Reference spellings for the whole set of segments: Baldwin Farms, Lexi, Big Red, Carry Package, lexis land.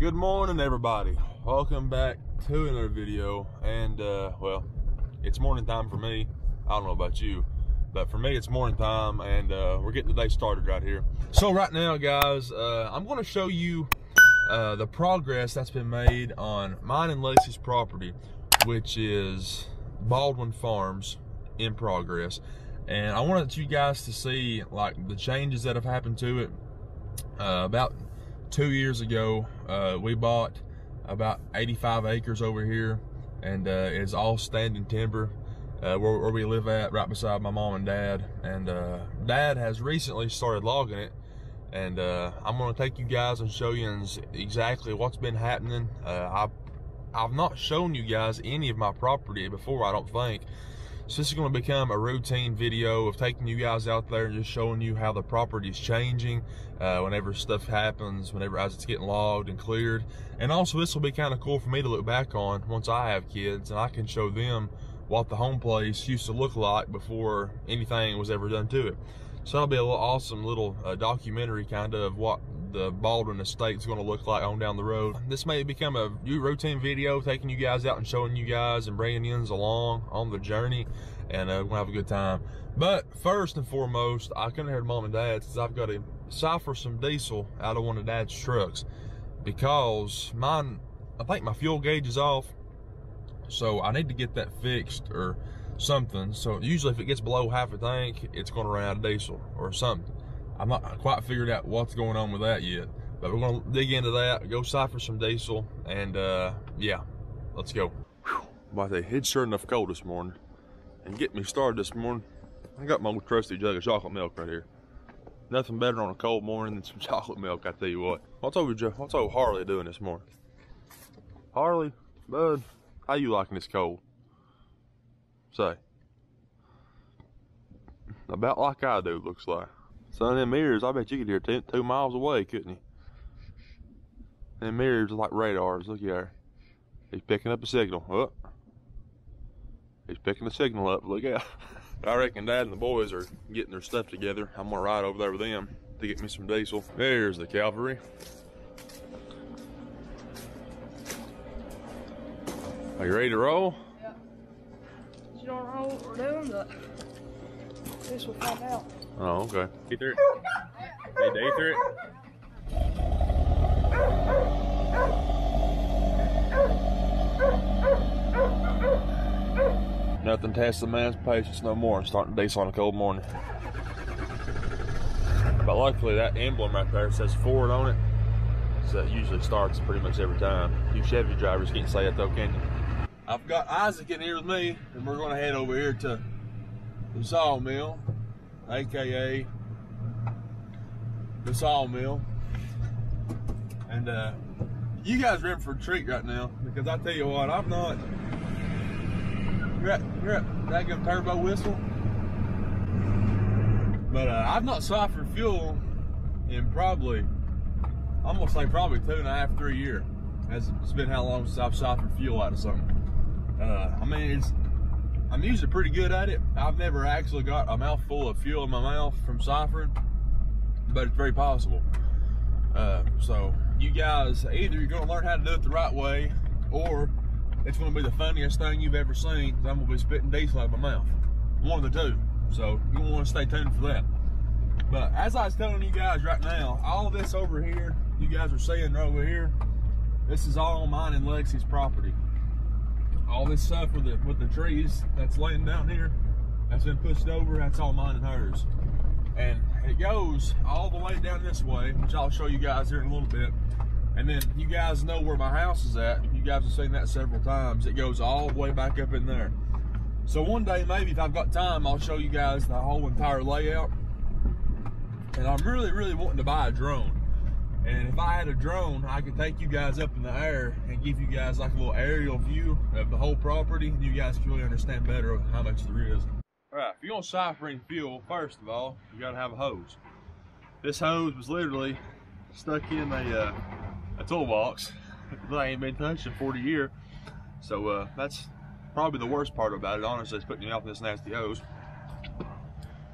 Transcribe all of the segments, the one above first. Good morning, everybody. Welcome back to another video. And well, it's morning time for me. I don't know about you, but for me it's morning time, and we're getting the day started right here. So right now, guys, I'm going to show you the progress that's been made on mine and Lexi's property, which is Baldwin Farms in progress. And I wanted you guys to see like the changes that have happened to it. About 2 years ago, we bought about 85 acres over here, and it's all standing timber. Where we live at, right beside my mom and dad. And dad has recently started logging it, and I'm gonna take you guys and show you exactly what's been happening. I've not shown you guys any of my property before, I don't think. So this is gonna become a routine video of taking you guys out there and just showing you how the property is changing whenever stuff happens, whenever as it's getting logged and cleared. And also this will be kind of cool for me to look back on once I have kids, and I can show them what the home place used to look like before anything was ever done to it. So that'll be a little awesome little documentary kind of what the Baldwin estate's gonna look like on down the road. This may become a new routine video, taking you guys out and showing you guys and bringing you along on the journey, and we're gonna have a good time. But first and foremost, I couldn't hear mom and dad since I've got to siphon some diesel out of one of dad's trucks, because mine, I think my fuel gauge is off. So I need to get that fixed or something. So usually if it gets below half a tank, it's gonna run out of diesel or something. I'm not quite figured out what's going on with that yet, but we're gonna dig into that, go siphon some diesel, and yeah, let's go. But it's sure enough cold this morning. And get me started this morning, I got my old trusty jug of chocolate milk right here. Nothing better on a cold morning than some chocolate milk, I tell you what. What's old Harley doing this morning? Harley, bud. How you liking this cold? Say. About like I do, looks like. Son, them mirrors, I bet you could hear 2 miles away, couldn't you? Them mirrors are like radars, look at her. He's picking up a signal, oh. He's picking the signal up, look out. I reckon Dad and the boys are getting their stuff together. I'm gonna ride over there with them to get me some diesel. There's the Cavalry. Are you ready to roll? Yeah. You don't know what we're doing, but this will find out. Oh, okay. Get through it. Need to eat through it? Nothing tests the man's patience no more. Starting to diesel on a cold morning. But luckily, that emblem right there says Ford on it. So that usually starts pretty much every time. You Chevy drivers can't say that though, can you? I've got Isaac in here with me, and we're gonna head over here to the sawmill, AKA the sawmill. And you guys are in for a treat right now, because I tell you what, I'm not, you're at that good turbo whistle. But I've not siphoned fuel in probably, I'm gonna say probably 2.5, 3 years. It's been how long since I've siphoned fuel out of something. I mean, I'm usually pretty good at it. I've never actually got a mouthful of fuel in my mouth from siphoning, but it's very possible. So you guys, either you're gonna learn how to do it the right way, or it's gonna be the funniest thing you've ever seen, because I'm gonna be spitting diesel out of my mouth. One of the two. So you're gonna wanna stay tuned for that. But as I was telling you guys right now, all this over here, you guys are seeing over here, this is all mine and Lexi's property. All this stuff with the trees that's laying down here, that's been pushed over, that's all mine and hers. And it goes all the way down this way, which I'll show you guys here in a little bit. And then you guys know where my house is at. You guys have seen that several times. It goes all the way back up in there. So one day, maybe if I've got time, I'll show you guys the whole entire layout. And I'm really, really wanting to buy a drone. And if I had a drone, I could take you guys up in the air and give you guys like a little aerial view of the whole property. You guys can really understand better how much there is. All right, if you're gonna siphon fuel, first of all, you gotta have a hose. This hose was literally stuck in a toolbox that I ain't been touched in 40 years. So that's probably the worst part about it, honestly, is putting you off this nasty hose. But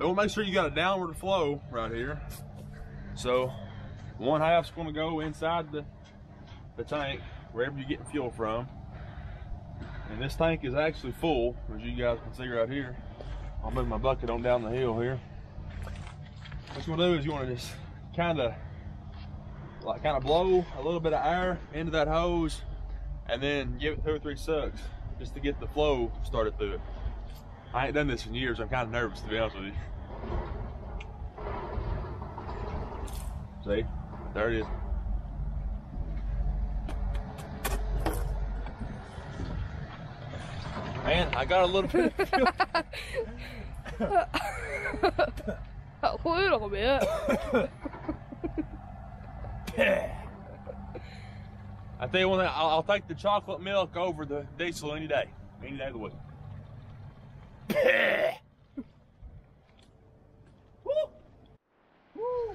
we'll make sure you got a downward flow right here. So, 1/2's gonna go inside the the tank wherever you're getting fuel from. And this tank is actually full, as you guys can see right here. I'll move my bucket on down the hill here. What you want to do is you want to just kind of blow a little bit of air into that hose and then give it 2 or 3 sucks just to get the flow started through it. I ain't done this in years. I'm kind of nervous, to be honest with you. See, there it is. Man, I got a little bit of fuel. A little bit. I tell you one thing, I'll take the chocolate milk over the diesel any day of the week. Woo. Woo.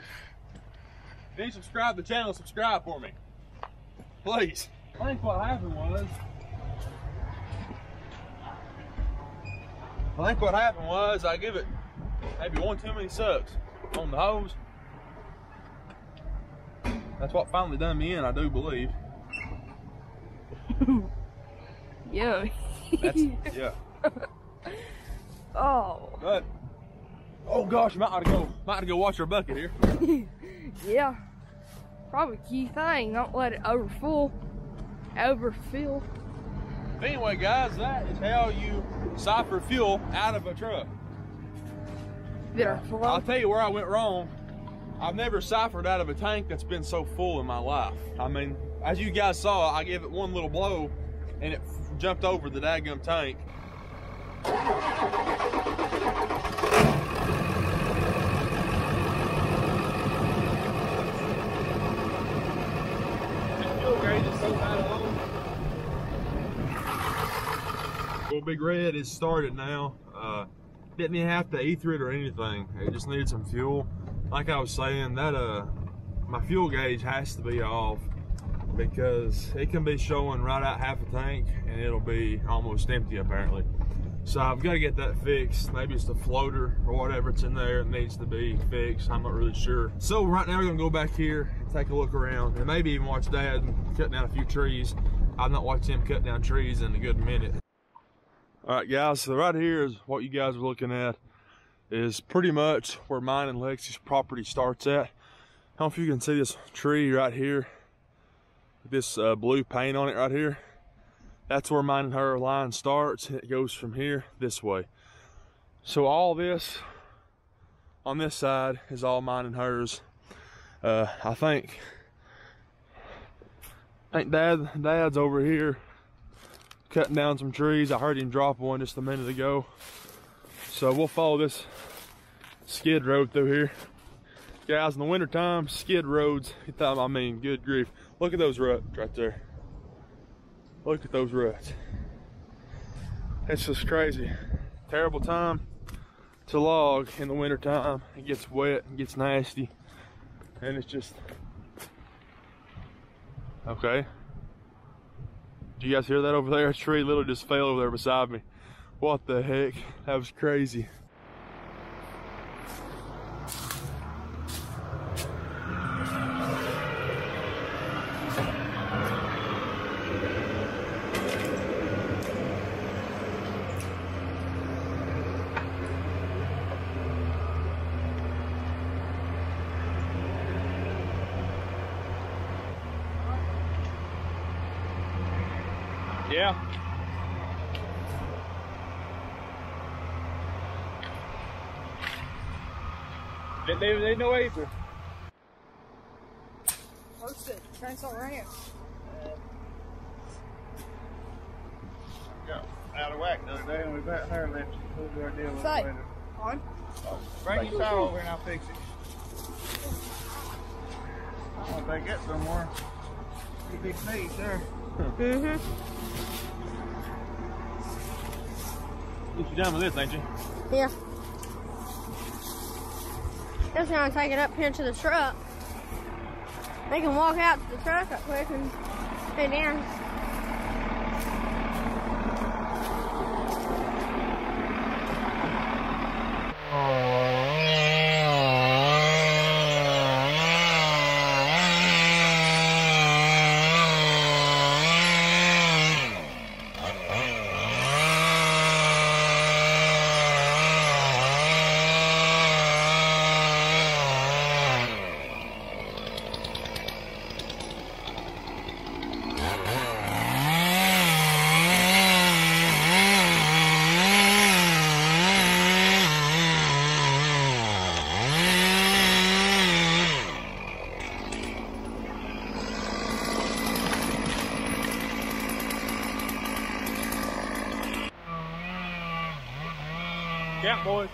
If you subscribe to the channel, subscribe for me, please. I think what happened was, I give it maybe 1 too many sucks on the hose. That's what finally done me in, I do believe. Yeah. That's, yeah. Oh. But, oh gosh, might have to go wash our bucket here. Yeah. Probably key thing, don't let it overfill. Anyway guys, that is how you siphon fuel out of a truck. I'll tell you where I went wrong. I've never siphoned out of a tank that's been so full in my life. I mean, as you guys saw, I gave it 1 little blow and it jumped over the daggum tank. Well, Big Red is started now. Didn't even have to ether it or anything. It just needed some fuel. Like I was saying, that my fuel gauge has to be off because it can be showing right out half a tank and it'll be almost empty apparently. So I've got to get that fixed. Maybe it's the floater or whatever it's in there that needs to be fixed. I'm not really sure. So right now we're gonna go back here and take a look around and maybe even watch Dad cut down a few trees. I've not watched him cut down trees in a good minute. All right guys, so right here is what you guys are looking at is pretty much where mine and Lexi's property starts at. I don't know if you can see this tree right here, this blue paint on it right here. That's where mine and her line starts. It goes from here this way. So all this on this side is all mine and hers. I think Dad's over here cutting down some trees. I heard him drop one just a minute ago. So we'll follow this skid road through here. Guys, in the wintertime, skid roads, I mean, good grief. Look at those ruts right there. Look at those ruts. It's just crazy. Terrible time to log in the winter time. It gets wet and gets nasty. And it's just, okay. Do you guys hear that over there? A tree literally just fell over there beside me. What the heck? That was crazy. Yeah. They no ether. Close it. Chainsaw ranch. Yeah. Out of whack the other day, and we back there and left. Who's our deal with it? On. Oh, bring your towel over and I'll fix it. I'm gonna take it somewhere. Pretty big piece there. Mm-hmm. You're done with this, ain't you? Yeah. Just gonna take it up here to the truck. They can walk out to the truck up quick and stay down. Yeah, boys.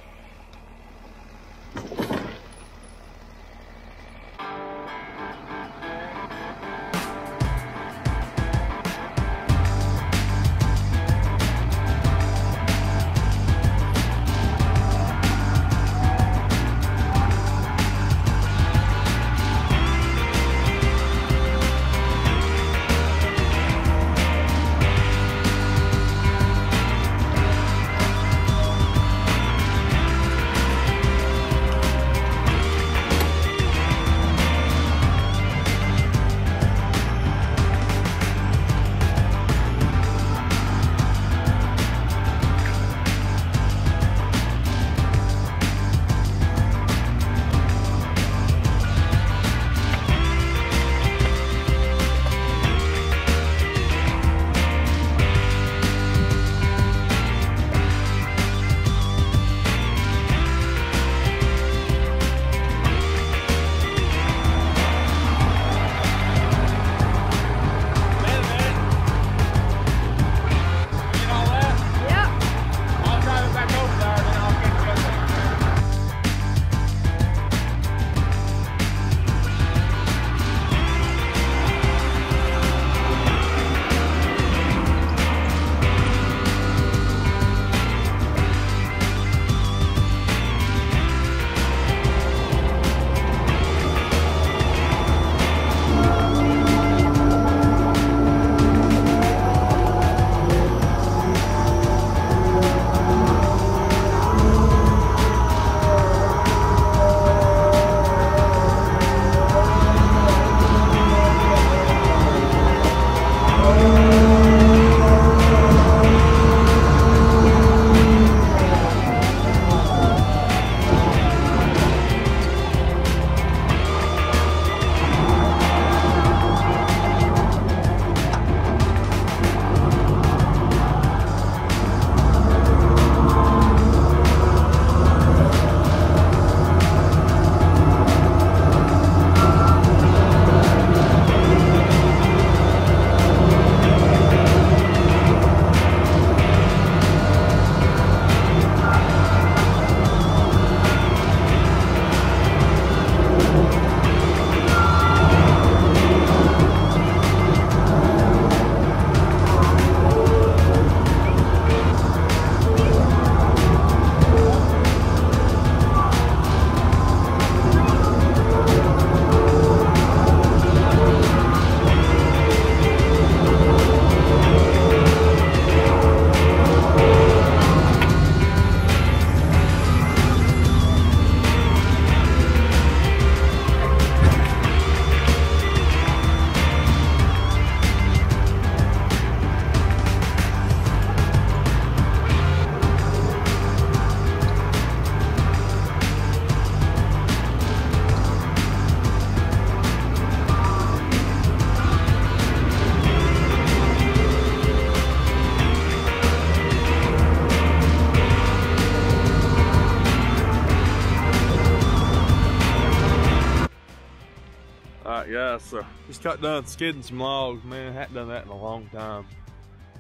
Yeah, so just got done skidding some logs, man. I hadn't done that in a long time.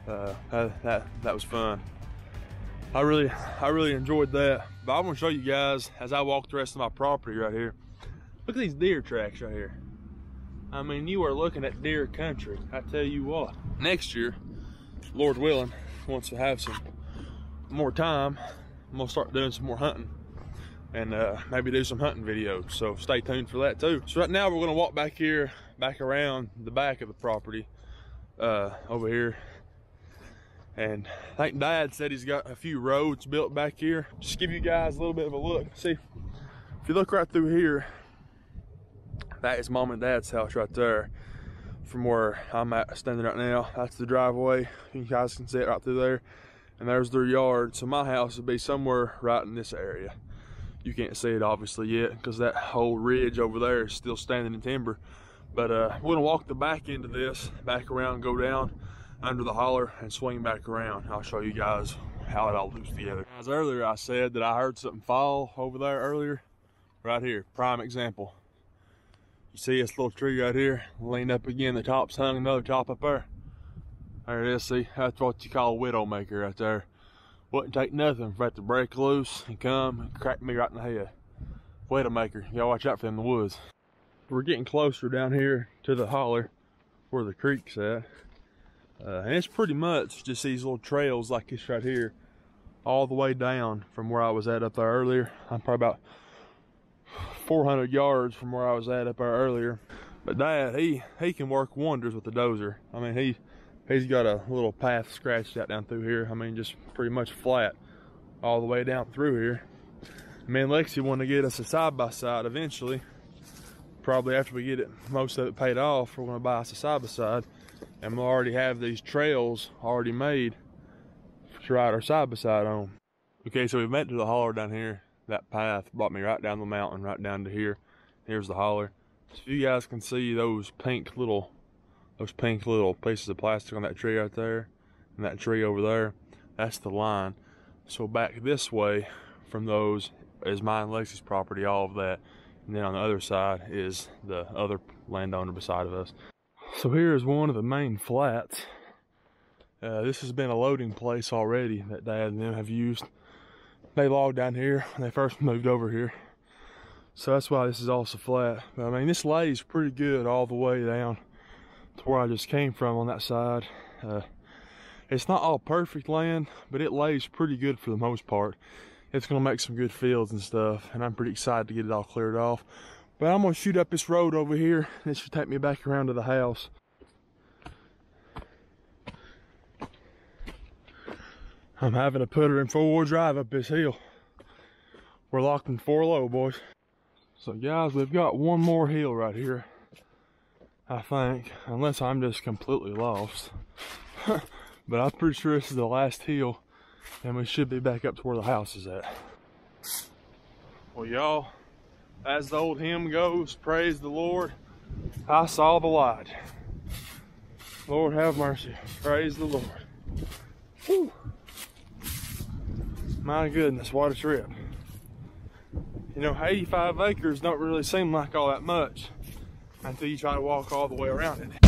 That was fun. I really enjoyed that. But I want to show you guys as I walk the rest of my property right here. Look at these deer tracks right here. I mean, you are looking at deer country. I tell you what. Next year, Lord willing, once I have some more time, I'm gonna start doing some more hunting. And maybe do some hunting videos. So stay tuned for that too. So right now we're gonna walk back here, back around the back of the property over here. And I think Dad said he's got a few roads built back here. Just give you guys a little bit of a look. See, if you look right through here, that is Mom and Dad's house right there. From where I'm at standing right now, that's the driveway. You guys can see it right through there. And there's their yard. So my house would be somewhere right in this area. You can't see it obviously yet because that whole ridge over there is still standing in timber. But we're gonna walk the back end of this, back around, go down under the holler and swing back around. I'll show you guys how it all loops together. As earlier I said that I heard something fall over there earlier. Right here, prime example. You see this little tree right here, lean up again, the top's hung, another top up there. There it is, see, that's what you call a widowmaker right there. Wouldn't take nothing for that to break loose and come and crack me right in the head. Waymaker, y'all watch out for them in the woods. We're getting closer down here to the holler where the creek's at. And it's pretty much just these little trails like this right here, all the way down from where I was at up there earlier. I'm probably about 400 yards from where I was at up there earlier. But Dad, he can work wonders with the dozer. I mean, he's got a little path scratched out down through here. I mean, just pretty much flat all the way down through here. Me and Lexi want to get us a side-by-side eventually. Probably after we get it, most of it paid off, we're going to buy us a side-by-side. And we'll already have these trails already made to ride our side-by-side on. Okay, so we've made it to the holler down here. That path brought me right down the mountain, right down to here. Here's the holler. So you guys can see those pink little pieces of plastic on that tree right there and that tree over there. That's the line. So back this way from those is mine and Lexi's property, all of that. And then on the other side is the other landowner beside of us. So here is one of the main flats. This has been a loading place already that Dad and them have used. They logged down here when they first moved over here. So that's why this is also flat. But I mean, this lays pretty good all the way down to where I just came from on that side. It's not all perfect land, but it lays pretty good for the most part. It's gonna make some good fields and stuff, and I'm pretty excited to get it all cleared off. But I'm gonna shoot up this road over here, and it should take me back around to the house. I'm having to put her in four-wheel drive up this hill. We're locked in four low, boys. So guys, we've got one more hill right here, I think, unless I'm just completely lost. But I'm pretty sure this is the last hill, and we should be back up to where the house is at. Well, y'all, as the old hymn goes, praise the Lord, I saw the light. Lord have mercy, praise the Lord. Whew. My goodness, what a trip. You know, 85 acres don't really seem like all that much until you try to walk all the way around it.